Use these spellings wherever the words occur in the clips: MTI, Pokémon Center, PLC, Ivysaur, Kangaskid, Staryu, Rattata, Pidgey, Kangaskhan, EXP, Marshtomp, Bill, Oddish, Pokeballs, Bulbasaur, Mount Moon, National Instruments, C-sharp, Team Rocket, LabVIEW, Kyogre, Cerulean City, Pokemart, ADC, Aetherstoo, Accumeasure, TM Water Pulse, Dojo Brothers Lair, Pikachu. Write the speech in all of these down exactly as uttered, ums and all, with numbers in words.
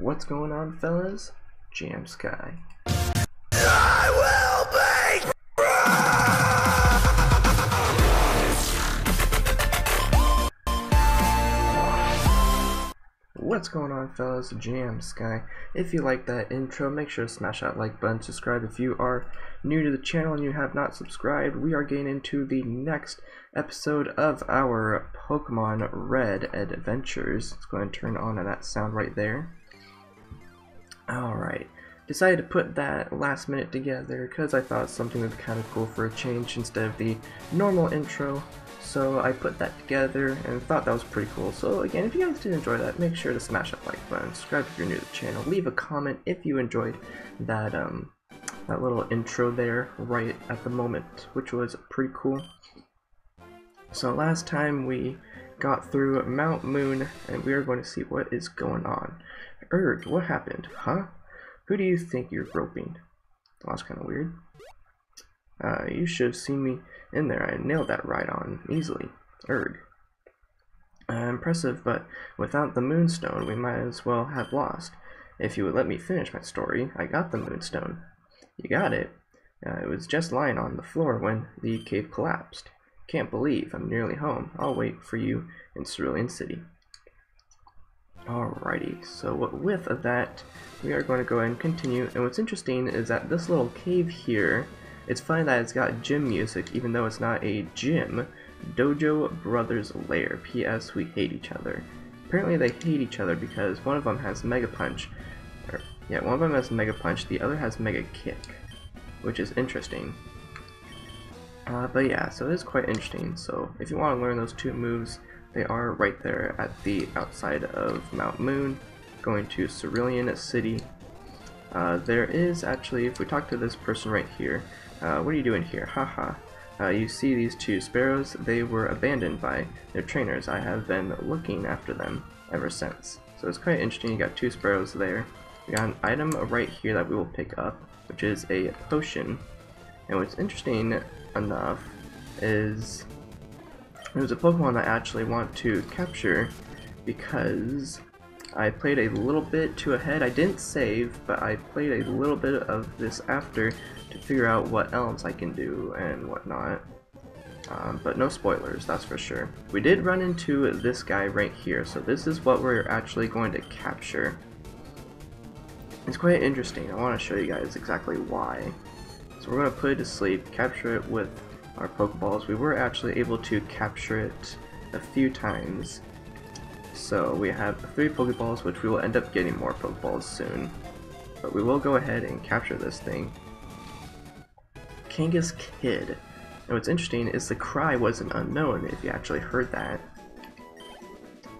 What's going on, fellas? Jamsky. I will be right. What's going on, fellas? Jamsky. If you like that intro, make sure to smash that like button, subscribe if you are new to the channel and you have not subscribed. We are getting into the next episode of our Pokemon Red Adventures. Let's go ahead and turn on that sound right there. Alright, decided to put that last minute together because I thought something would be kind of cool for a change instead of the normal intro. So I put that together and thought that was pretty cool. So again, if you guys did enjoy that, make sure to smash that like button, subscribe if you're new to the channel, leave a comment if you enjoyed that um that little intro there right at the moment, which was pretty cool. So last time we got through Mount Moon, and we are going to see what is going on. Erg, what happened? Huh? Who do you think you're groping? Well, that's kind of weird. Uh, you should have seen me in there. I nailed that right on easily. Erg. Uh, impressive, but without the Moonstone, we might as well have lost. If you would let me finish my story, I got the Moonstone. You got it. Uh, it was just lying on the floor when the cave collapsed. Can't believe I'm nearly home. I'll wait for you in Cerulean City. Alrighty, so with that, we are going to go ahead and continue. And what's interesting is that this little cave here, it's funny that it's got gym music, even though it's not a gym. Dojo Brothers Lair. P S We hate each other. Apparently they hate each other because one of them has Mega Punch. Or, yeah, one of them has Mega Punch, the other has Mega Kick, which is interesting. Uh, but yeah, so it's quite interesting. So if you want to learn those two moves, they are right there at the outside of Mount Moon, going to Cerulean City. Uh, there is actually, if we talk to this person right here, uh, what are you doing here? Haha. Uh, you see these two sparrows? They were abandoned by their trainers. I have been looking after them ever since. So it's quite interesting. You got two sparrows there. We got an item right here that we will pick up, which is a potion. And what's interesting enough is there's a Pokemon I actually want to capture because I played a little bit too ahead. I didn't save, but I played a little bit of this after to figure out what else I can do and whatnot. Um, but no spoilers, that's for sure. We did run into this guy right here, so this is what we're actually going to capture. It's quite interesting. I want to show you guys exactly why. So we're going to put it to sleep, capture it with our Pokeballs. We were actually able to capture it a few times. So we have three Pokeballs, which we will end up getting more Pokeballs soon. But we will go ahead and capture this thing. Kangaskid. And what's interesting is the cry wasn't unknown if you actually heard that.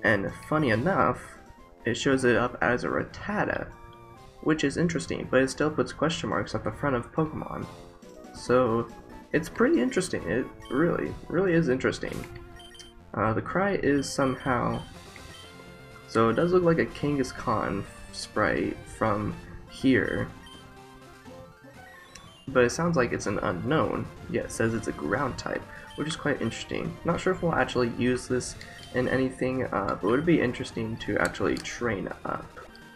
And funny enough, it shows it up as a Rattata, which is interesting, but it still puts question marks at the front of Pokemon. So it's pretty interesting. It really, really is interesting. Uh, the cry is somehow... So it does look like a Kangaskhan sprite from here. But it sounds like it's an unknown, yet it says it's a ground type, which is quite interesting. Not sure if we'll actually use this in anything, uh, but it would be interesting to actually train up.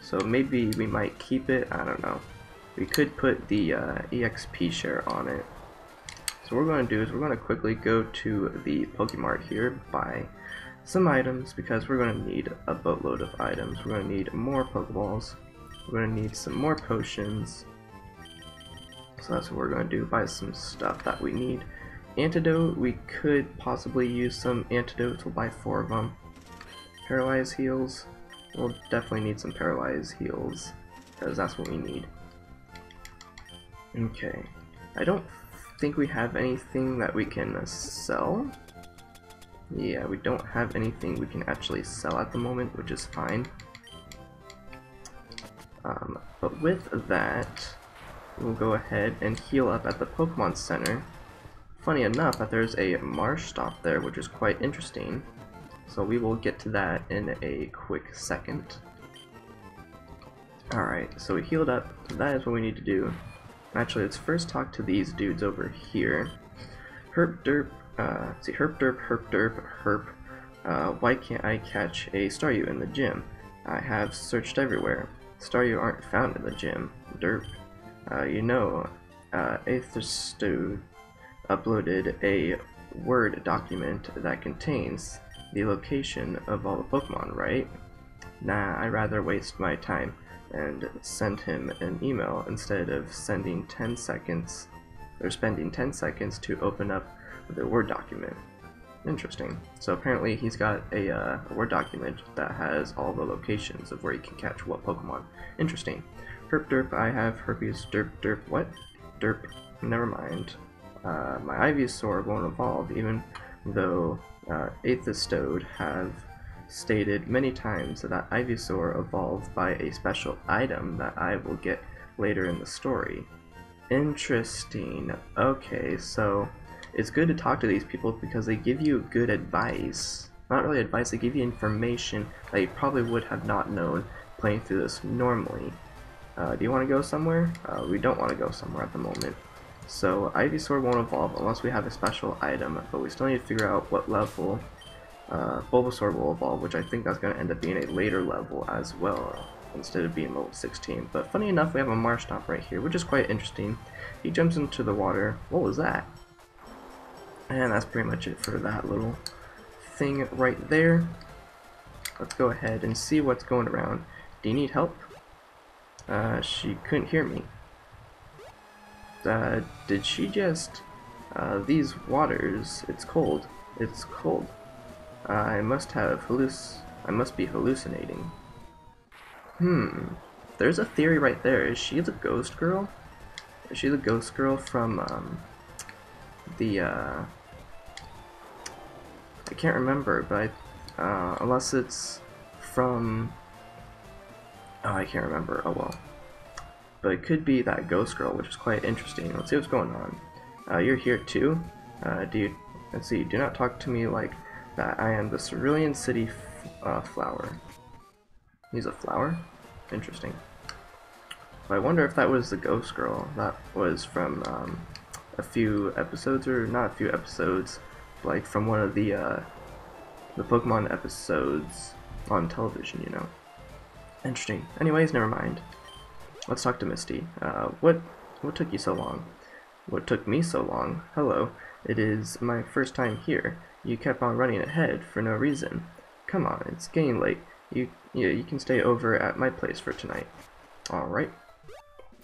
So maybe we might keep it, I don't know. We could put the uh, E X P share on it. So what we're going to do is we're going to quickly go to the Pokemart here, buy some items, because we're going to need a boatload of items. We're going to need more Pokeballs. We're going to need some more potions. So that's what we're going to do, buy some stuff that we need. Antidote, we could possibly use some antidotes. We'll buy four of them. Paralyze heals, we'll definitely need some paralyze heals, because that's what we need. Okay, I don't think we have anything that we can sell. Yeah, we don't have anything we can actually sell at the moment, which is fine. Um, but with that, we'll go ahead and heal up at the Pokemon Center. Funny enough that there's a Marshtomp there, which is quite interesting. So we will get to that in a quick second. Alright, so we healed up. That is what we need to do. Actually, let's first talk to these dudes over here. Herp derp, uh, let's see, herp derp, herp derp, herp. Uh, why can't I catch a Staryu in the gym? I have searched everywhere. Staryu aren't found in the gym. Derp. Uh, you know, uh, Aetherstoo uploaded a Word document that contains the location of all the Pokemon, right? Nah, I'd rather waste my time and send him an email instead of sending ten seconds or spending ten seconds to open up the Word document. Interesting. So apparently he's got a, uh, a Word document that has all the locations of where you can catch what Pokemon. Interesting. Herp derp, I have herpes. Derp derp, what? Derp, never mind. Uh, my Ivysaur won't evolve, even though uh, Aetherstoo have stated many times that Ivysaur evolves by a special item that I will get later in the story. Interesting. Okay, so it's good to talk to these people because they give you good advice. Not really advice, they give you information that you probably would have not known playing through this normally. Uh, do you want to go somewhere? Uh, we don't want to go somewhere at the moment. So Ivysaur won't evolve unless we have a special item, but we still need to figure out what level uh, Bulbasaur will evolve, which I think that's going to end up being a later level as well, instead of being level sixteen. But funny enough, we have a Marshtomp right here, which is quite interesting. He jumps into the water. What was that? And that's pretty much it for that little thing right there. Let's go ahead and see what's going around. Do you need help? Uh, she couldn't hear me. Uh, did she just, uh, these waters, it's cold, it's cold, uh, I must have halluc- I must be hallucinating. Hmm, there's a theory right there. Is she the ghost girl? Is she the ghost girl from, um, the, uh, I can't remember, but, I, uh, unless it's from, oh, I can't remember, oh well. But it could be that ghost girl, which is quite interesting. Let's see what's going on. Uh, you're here too. Uh, do you, let's see. Do not talk to me like that. I am the Cerulean City f uh, flower. He's a flower. Interesting. But I wonder if that was the ghost girl. That was from um, a few episodes, or not a few episodes, like from one of the uh, the Pokemon episodes on television. You know. Interesting. Anyways, never mind. Let's talk to Misty. Uh, what what took you so long? What took me so long? Hello, it is my first time here. You kept on running ahead for no reason. Come on, it's getting late. You yeah, you can stay over at my place for tonight. All right.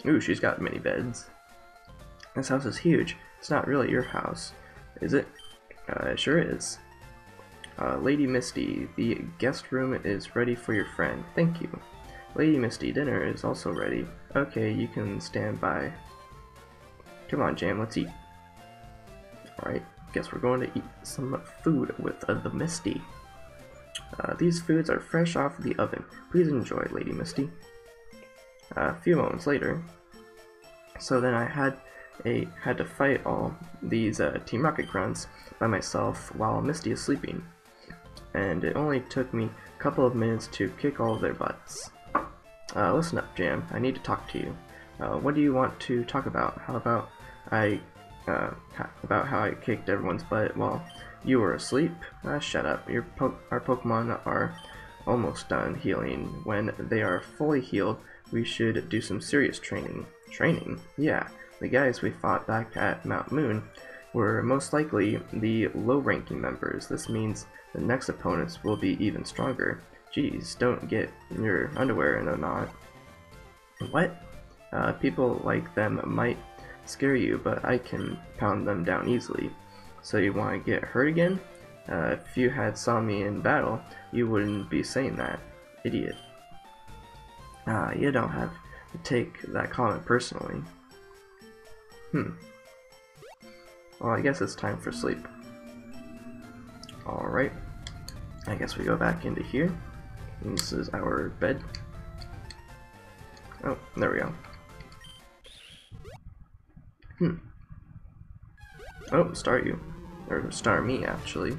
Ooh, she's got many beds. This house is huge. It's not really your house, is it? Uh, it sure is. Uh, Lady Misty, the guest room is ready for your friend. Thank you. Lady Misty, dinner is also ready. Okay, you can stand by. Come on, Jam, let's eat. Alright, guess we're going to eat some food with uh, the Misty. Uh, these foods are fresh off the oven. Please enjoy, Lady Misty. Uh, a few moments later. So then I had a had to fight all these uh, Team Rocket grunts by myself while Misty is sleeping. And it only took me a couple of minutes to kick all their butts. Uh, listen up, Jam. I need to talk to you. Uh, what do you want to talk about? How about I, uh, ha about how I kicked everyone's butt while you were asleep? Ah, uh, shut up. Your po our Pokemon are almost done healing. When they are fully healed, we should do some serious training. Training? Yeah. The guys we fought back at Mount Moon were most likely the low-ranking members. This means the next opponents will be even stronger. Geez, don't get your underwear in a knot. What? Uh, people like them might scare you, but I can pound them down easily. So you want to get hurt again? Uh, if you had saw me in battle, you wouldn't be saying that. Idiot. Ah, you don't have to take that comment personally. Hmm. Well, I guess it's time for sleep. Alright. I guess we go back into here. And this is our bed. Oh, there we go. Hmm. Oh, Staryu. Or Starmie, actually.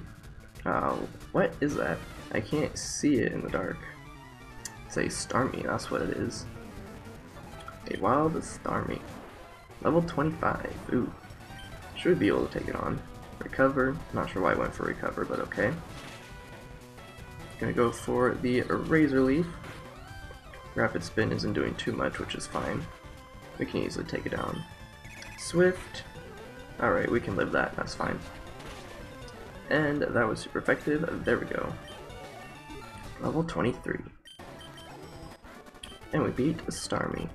Uh, what is that? I can't see it in the dark. Say Starmie, that's what it is. A wild Starmie. Level twenty-five. Ooh. Should be able to take it on. Recover. Not sure why I went for recover, but okay. Gonna go for the Razor Leaf. Rapid Spin isn't doing too much, which is fine. We can easily take it down. Swift. Alright, we can live that. That's fine. And that was super effective. There we go. Level twenty-three. And we beat Starmie.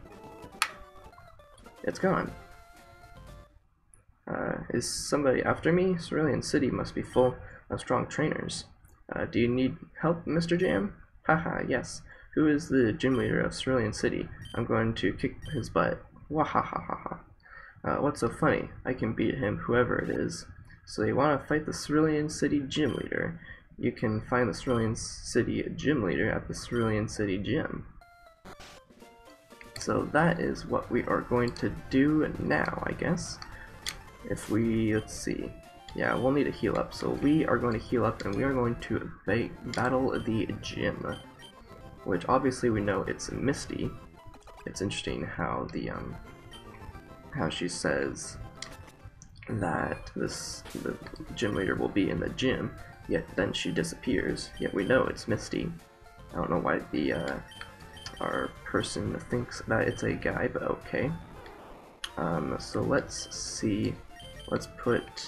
It's gone. Uh, is somebody after me? Cerulean City must be full of strong trainers. Uh, do you need help, Mister Jam? Haha, yes. Who is the gym leader of Cerulean City? I'm going to kick his butt. Wahahaha. Uh, what's so funny? I can beat him, whoever it is. So you want to fight the Cerulean City gym leader. You can find the Cerulean City gym leader at the Cerulean City gym. So that is what we are going to do now, I guess. If we, let's see. Yeah, we'll need a heal up. So we are going to heal up and we are going to ba battle the gym. Which obviously we know it's Misty. It's interesting how the um how she says that this the gym leader will be in the gym, yet then she disappears. Yet we know it's Misty. I don't know why the uh, our person thinks that it's a guy, but okay. Um, so let's see. Let's put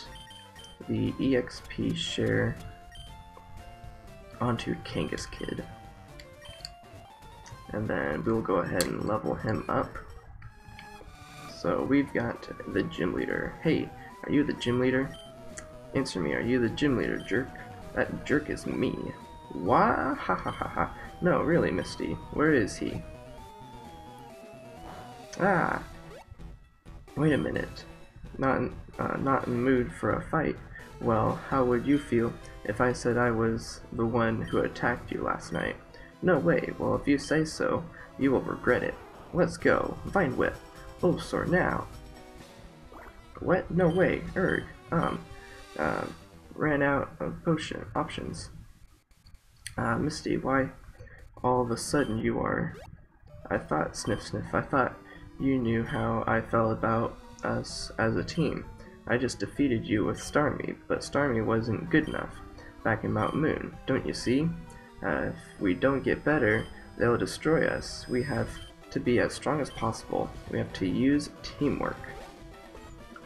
the E X P share onto Kangaskid. And then we'll go ahead and level him up. So we've got the gym leader. Hey, are you the gym leader? Answer me, are you the gym leader, jerk? That jerk is me. Wah ha ha ha ha. No, really, Misty. Where is he? Ah. Wait a minute. Not in, uh, not in the mood for a fight. Well, how would you feel if I said I was the one who attacked you last night? No way, well if you say so, you will regret it. Let's go, Vine Whip, Bulbasaur now! What? No way, erg, um, uh, ran out of potion options. Uh, Misty, why all of a sudden you are... I thought, sniff sniff, I thought you knew how I felt about us as a team. I just defeated you with Starmie, but Starmie wasn't good enough back in Mount Moon, don't you see? Uh, if we don't get better, they'll destroy us. We have to be as strong as possible. We have to use teamwork.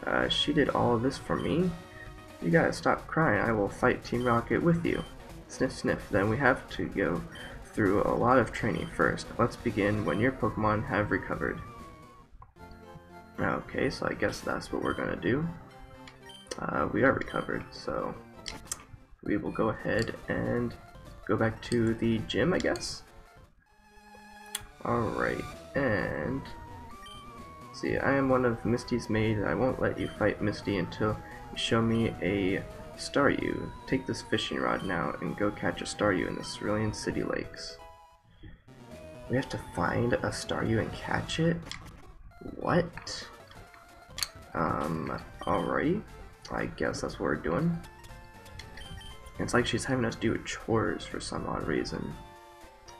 Uh, she did all of this for me? You gotta stop crying. I will fight Team Rocket with you. Sniff sniff. Then we have to go through a lot of training first. Let's begin when your Pokemon have recovered. Okay, so I guess that's what we're gonna do. Uh, we are recovered, so we will go ahead and go back to the gym, I guess. Alright, and see, I am one of Misty's maids. I won't let you fight Misty until you show me a Staryu. Take this fishing rod now and go catch a Staryu in the Cerulean City Lakes. We have to find a Staryu and catch it? What? Um, alright. I guess that's what we're doing. It's like she's having us do chores for some odd reason.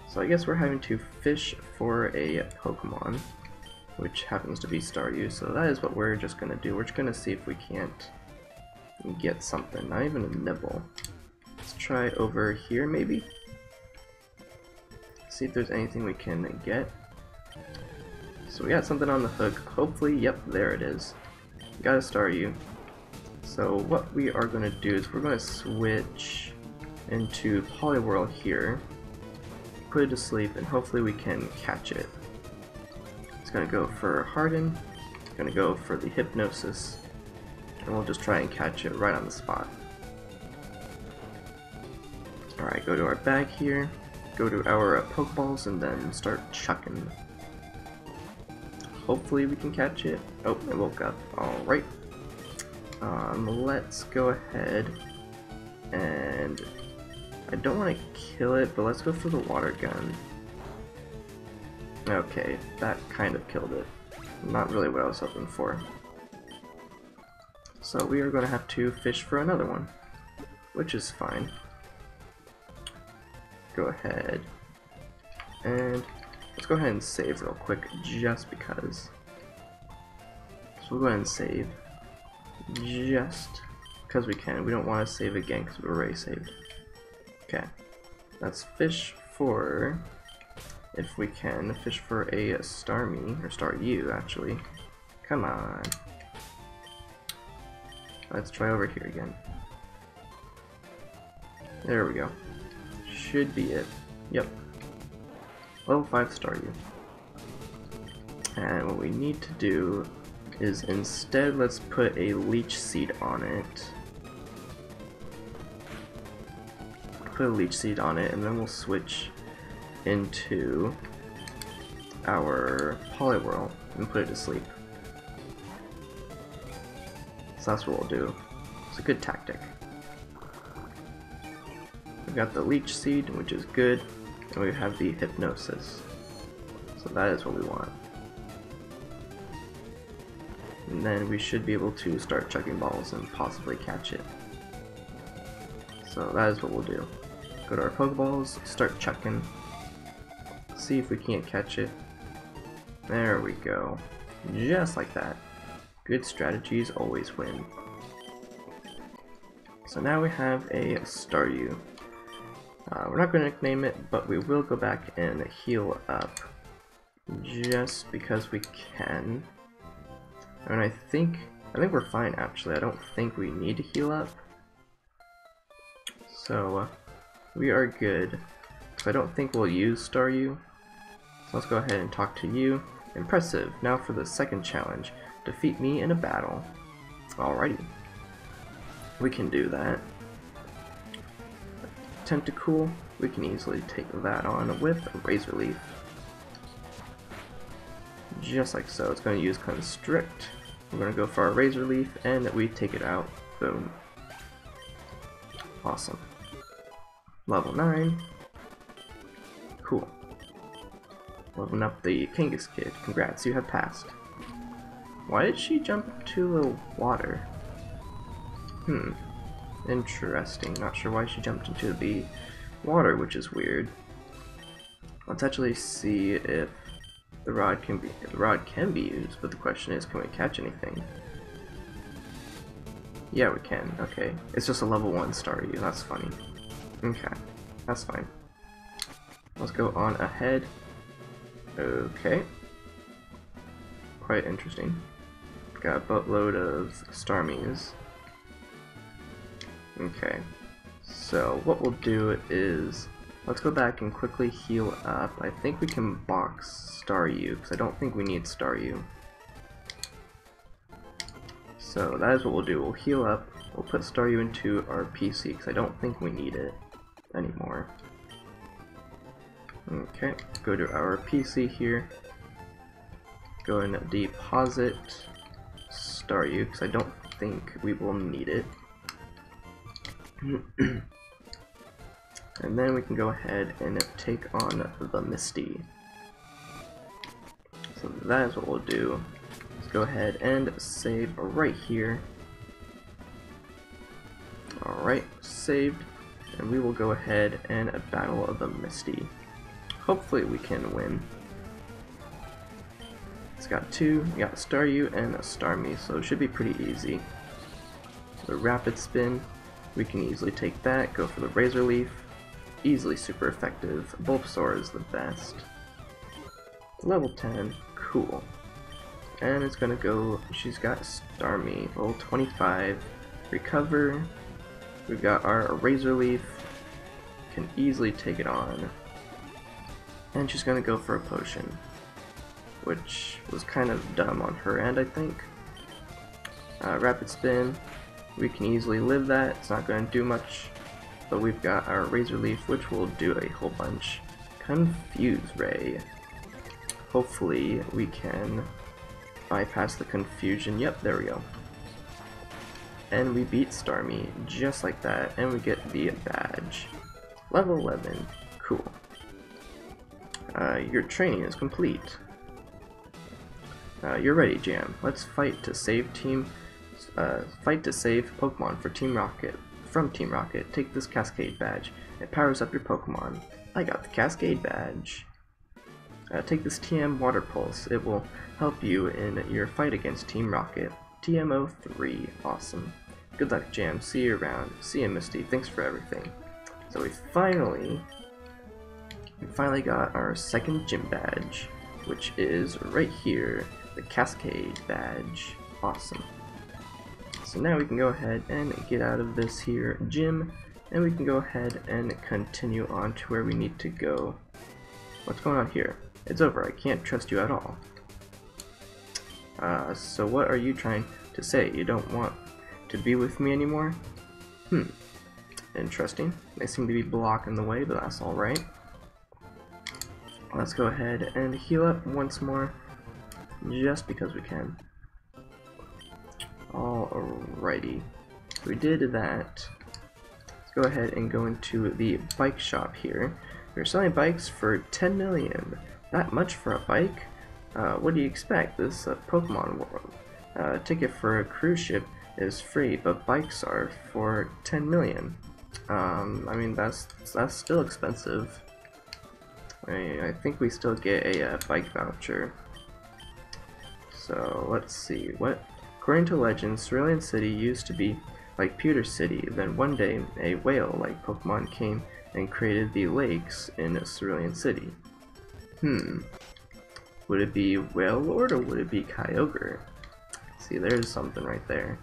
So I guess we're having to fish for a Pokemon, which happens to be Staryu, so that is what we're just going to do. We're just going to see if we can't get something, not even a nibble. Let's try over here maybe? See if there's anything we can get. So we got something on the hook, hopefully, yep, there it is. Got a Staryu. So what we are going to do is we're going to switch into Poliwhirl here, put it to sleep, and hopefully we can catch it. It's going to go for Harden, it's going to go for the Hypnosis, and we'll just try and catch it right on the spot. Alright, go to our bag here, go to our uh, Pokeballs, and then start chucking. Hopefully we can catch it. Oh, it woke up. Alright. Um, let's go ahead and I don't want to kill it, but let's go for the water gun. Okay, that kind of killed it. Not really what I was hoping for. So we are going to have to fish for another one, which is fine. Go ahead and let's go ahead and save real quick just because. So we'll go ahead and save. Just because we can. We don't want to save again because we already saved. Okay. Let's fish for if we can fish for a Starmie, or Staryu actually. Come on. Let's try over here again. There we go. Should be it. Yep. Level five Staryu. And what we need to do is instead let's put a leech seed on it. Put a leech seed on it and then we'll switch into our Poliwhirl and put it to sleep. So that's what we'll do. It's a good tactic. We've got the leech seed, which is good, and we have the hypnosis. So that is what we want. And then we should be able to start chucking balls and possibly catch it. So that is what we'll do. Go to our Pokeballs, start chucking. See if we can't catch it. There we go. Just like that. Good strategies always win. So now we have a Staryu. Uh, we're not going to nickname it, but we will go back and heal up. Just because we can. And I think, I think we're fine actually. I don't think we need to heal up. So, uh, we are good. So I don't think we'll use Staryu. So let's go ahead and talk to you. Impressive. Now for the second challenge. Defeat me in a battle. Alrighty. We can do that. Tentacool. We can easily take that on with Razor Leaf. Just like so. It's going to use Constrict. We're going to go for our Razor Leaf and we take it out. Boom. Awesome. Level nine. Cool. Leveling up the Kangaskid. Congrats, you have passed. Why did she jump into the water? Hmm. Interesting. Not sure why she jumped into the water, which is weird. Let's actually see if the rod can be the rod can be used, but the question is, can we catch anything? Yeah, we can. Okay. It's just a level one Staryu. That's funny. Okay. That's fine. Let's go on ahead. Okay. Quite interesting. Got a boatload of Starmies. Okay. So what we'll do is, let's go back and quickly heal up. I think we can box Staryu, because I don't think we need Staryu. So that is what we'll do. We'll heal up. We'll put Staryu into our P C because I don't think we need it anymore. Okay, go to our P C here. Go and deposit Staryu because I don't think we will need it. And then we can go ahead and take on the Misty. So that is what we'll do. Go ahead and save right here. Alright, saved. And we will go ahead and battle the Misty. Hopefully we can win. It's got two, we got Staryu and a Starmie, so it should be pretty easy. The Rapid Spin, we can easily take that, go for the Razor Leaf. Easily super effective. Bulbasaur is the best. Level ten, cool. And it's gonna go, she's got Starmie, level twenty-five, recover, we've got our Razor Leaf, can easily take it on, and she's gonna go for a potion, which was kind of dumb on her end, I think. Uh, Rapid Spin, we can easily live that, it's not gonna do much, but we've got our Razor Leaf, which will do a whole bunch. Confuse Ray, hopefully we can bypass the confusion. Yep, there we go. And we beat Starmie just like that, and we get the badge. Level eleven. Cool. Uh, your training is complete. Uh, you're ready, Jam. Let's fight to save Team. Uh, fight to save Pokemon for Team Rocket. From Team Rocket, take this Cascade Badge. It powers up your Pokemon. I got the Cascade Badge. Uh, take this T M Water Pulse. It will help you in your fight against Team Rocket. T M O three. Awesome. Good luck, Jam. See you around. See you, Misty. Thanks for everything. So we finally We finally got our second gym badge, which is right here, the Cascade Badge. Awesome. So now we can go ahead and get out of this here gym, and we can go ahead and continue on to where we need to go. What's going on here? It's over. I can't trust you at all. Uh, so what are you trying to say? You don't want to be with me anymore? Hmm. Interesting. They seem to be blocking the way, but that's alright. Let's go ahead and heal up once more, just because we can. Alrighty. We did that. Let's go ahead and go into the bike shop here. We're selling bikes for ten million. That much for a bike? Uh, what do you expect? This uh, Pokemon world. Uh, a ticket for a cruise ship is free, but bikes are for ten million. Um, I mean, that's that's still expensive. I, I think we still get a uh, bike voucher. So let's see what. According to legend, Cerulean City used to be like Pewter City. Then one day, a whale-like Pokemon came and created the lakes in Cerulean City. Hmm. Would it be Whale Lord or would it be Kyogre? See, there's something right there.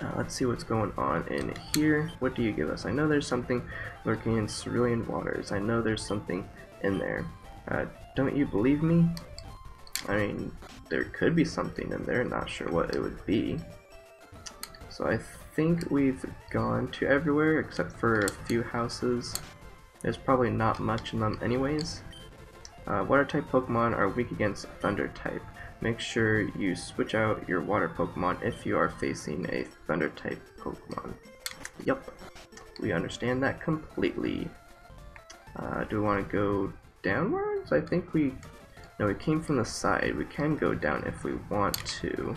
Uh, let's see what's going on in here. What do you give us? I know there's something lurking in Cerulean waters. I know there's something in there. Uh, don't you believe me? I mean, there could be something in there. Not sure what it would be. So I think we've gone to everywhere except for a few houses. There's probably not much in them anyways. Uh, water type Pokemon are weak against thunder type. Make sure you switch out your water Pokemon if you are facing a thunder type Pokemon. Yep, we understand that completely. Uh, do we want to go downwards? I think we... No, we came from the side. We can go down if we want to.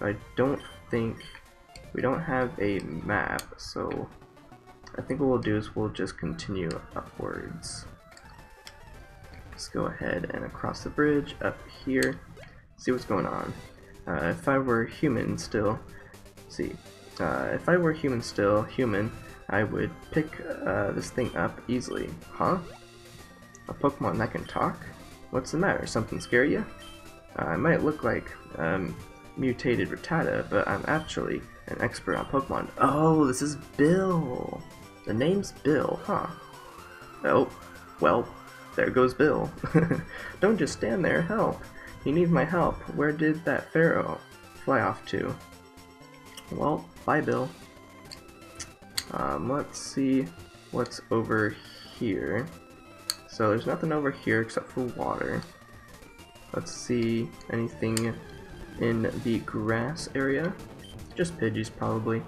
But I don't think... We don't have a map, so... I think what we'll do is we'll just continue upwards. Let's go ahead and across the bridge, up here, see what's going on. Uh, if I were human still, see, uh, if I were human still, human, I would pick uh, this thing up easily. Huh? A Pokemon that can talk? What's the matter? Something scare you? Uh, I might look like um, mutated Rattata, but I'm actually an expert on Pokemon. Oh, this is Bill! The name's Bill, huh? Oh, well, there goes Bill. Don't just stand there, help! You need my help. Where did that Pharaoh fly off to? Well, bye Bill. Um, let's see what's over here. So there's nothing over here except for water. Let's see anything in the grass area. Just Pidgeys probably.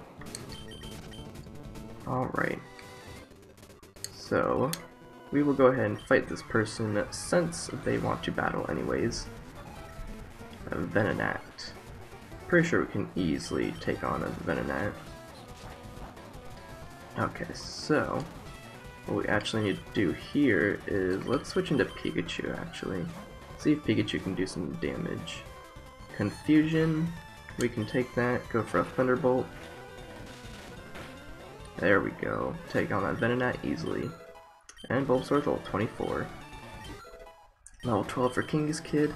Alright. So we will go ahead and fight this person since they want to battle anyways. A Venonat. Pretty sure we can easily take on a Venonat. Okay, so what we actually need to do here is let's switch into Pikachu actually. See if Pikachu can do some damage. Confusion. We can take that, go for a Thunderbolt. There we go. Take on that Venonat easily. And Bulbasaur's level twenty-four. Level twelve for Kangaskid.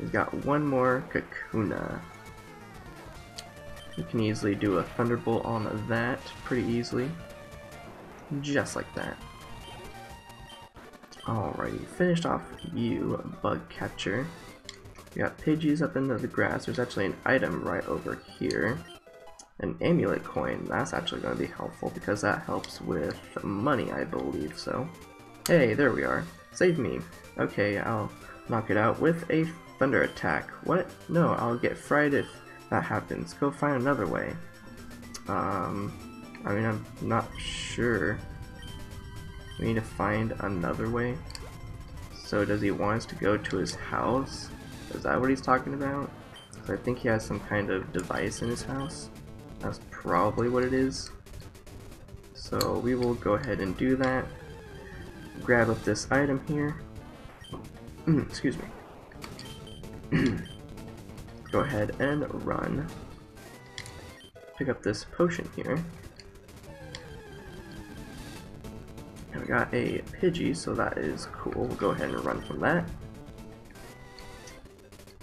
We've got one more Kakuna. We can easily do a Thunderbolt on that pretty easily. Just like that. Alrighty, finished off you, Bug Catcher. We got Pidgeys up into the grass. There's actually an item right over here. An amulet coin. That's actually going to be helpful because that helps with money, I believe so. Hey, there we are. Save me. Okay, I'll knock it out with a thunder attack. What? No, I'll get fried if that happens. Go find another way. Um, I mean, I'm not sure. We need to find another way. So does he want us to go to his house? Is that what he's talking about? So I think he has some kind of device in his house. That's probably what it is. So we will go ahead and do that. Grab up this item here. Excuse me. Go ahead and run. Pick up this potion here. There we got a Pidgey, so that is cool. We'll go ahead and run from that.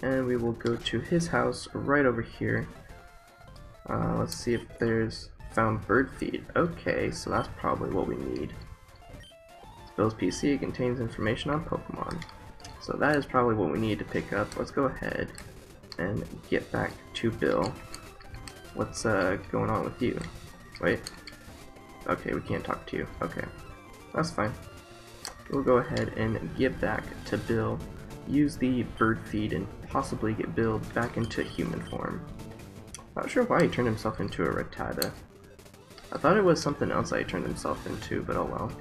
And we will go to his house right over here. Uh, let's see if there's found bird feed. Okay, so that's probably what we need. Bill's P C contains information on Pokemon. So that is probably what we need to pick up. Let's go ahead and get back to Bill. What's uh, going on with you? Wait. Okay, we can't talk to you. Okay, that's fine. We'll go ahead and get back to Bill. Use the bird feed and possibly get Bill back into human form. Not sure why he turned himself into a Rattata. I thought it was something else that he turned himself into, but oh well.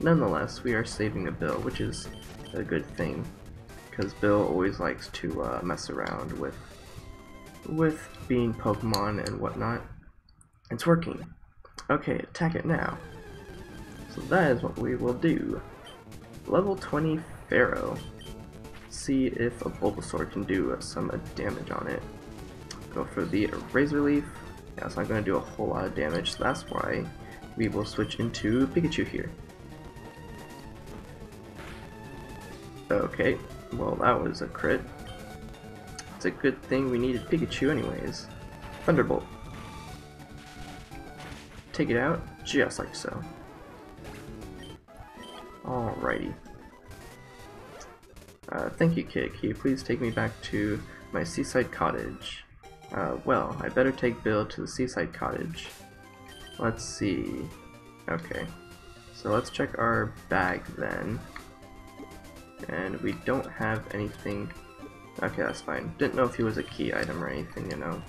Nonetheless, we are saving a Bill, which is a good thing, because Bill always likes to uh, mess around with with being Pokemon and whatnot. It's working. Okay, attack it now. So that is what we will do. Level twenty Pharaoh. See if a Bulbasaur can do some damage on it. Go for the Razor Leaf. Yeah, it's not going to do a whole lot of damage, so that's why we will switch into Pikachu here. Okay, well that was a crit. It's a good thing we needed Pikachu anyways. Thunderbolt. Take it out, just like so. Alrighty. Uh, thank you, kid. Can you please take me back to my seaside cottage? Uh, well, I better take Bill to the seaside cottage. Let's see. Okay. So let's check our bag then. And we don't have anything. Okay, that's fine. Didn't know if he was a key item or anything, you know.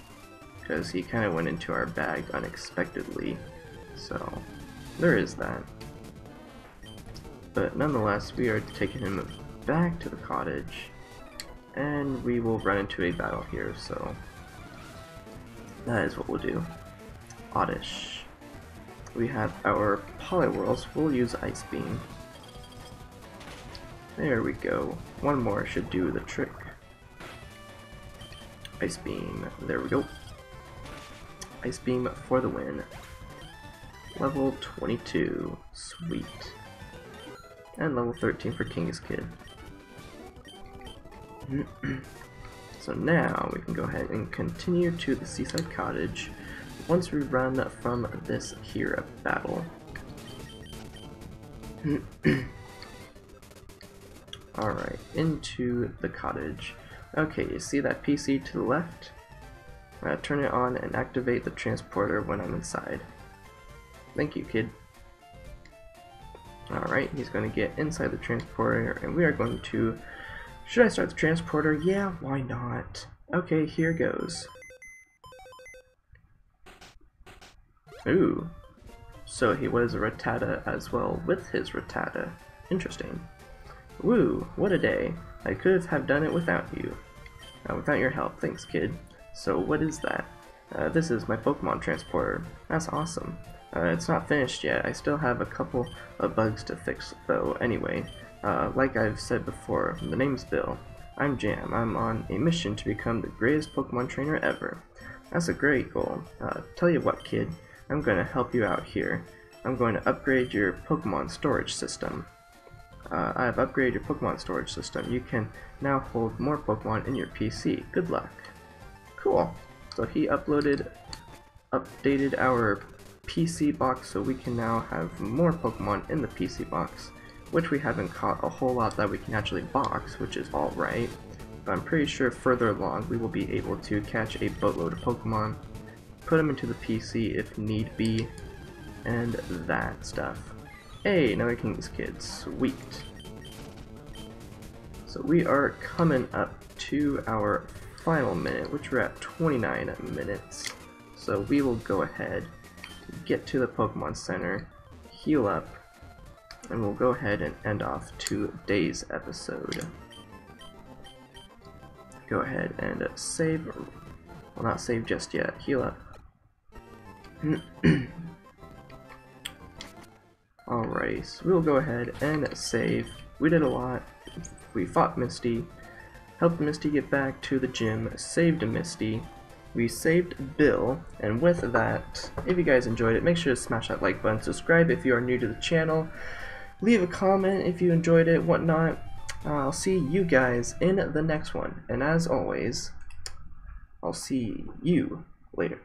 Because he kind of went into our bag unexpectedly. So, there is that. But nonetheless, we are taking him back to the cottage. And we will run into a battle here, so... that is what we'll do. Oddish. We have our Poliwhirls. We'll use Ice Beam. There we go. One more should do the trick. Ice Beam. There we go. Ice Beam for the win. Level twenty-two. Sweet. And level thirteen for Kangaskid. So now we can go ahead and continue to the seaside cottage once we run from this here battle. Alright, into the cottage. Okay, you see that P C to the left? Uh, turn it on and activate the transporter when I'm inside. Thank you, kid. Alright, he's going to get inside the transporter and we are going to... Should I start the transporter? Yeah, why not? Okay, here goes. Ooh. So he was a Rattata as well with his Rattata. Interesting. Woo, what a day. I could have done it without you. Uh, without your help, thanks kid. So what is that? Uh, this is my Pokemon transporter. That's awesome. Uh, it's not finished yet. I still have a couple of bugs to fix though anyway. Uh, like I've said before, the name's Bill. I'm Jam. I'm on a mission to become the greatest Pokemon trainer ever. That's a great goal. Uh, tell you what, kid, I'm going to help you out here. I'm going to upgrade your Pokemon storage system. Uh, I have upgraded your Pokemon storage system. You can now hold more Pokemon in your P C. Good luck. Cool. So he uploaded, updated our P C box so we can now have more Pokemon in the P C box. Which we haven't caught a whole lot that we can actually box, which is alright, but I'm pretty sure further along we will be able to catch a boatload of Pokemon, put them into the P C if need be, and that stuff. Hey, another Kangaskid, sweet. So we are coming up to our final minute, which we're at twenty-nine minutes, so we will go ahead, get to the Pokemon Center, heal up, and we'll go ahead and end off today's episode. Go ahead and save. Well, not save just yet. Heal up. Alright, so we'll go ahead and save. We did a lot. We fought Misty, helped Misty get back to the gym, saved Misty, we saved Bill, and with that, if you guys enjoyed it, make sure to smash that like button, subscribe if you are new to the channel, leave a comment if you enjoyed it, whatnot. I'll see you guys in the next one, and as always, I'll see you later.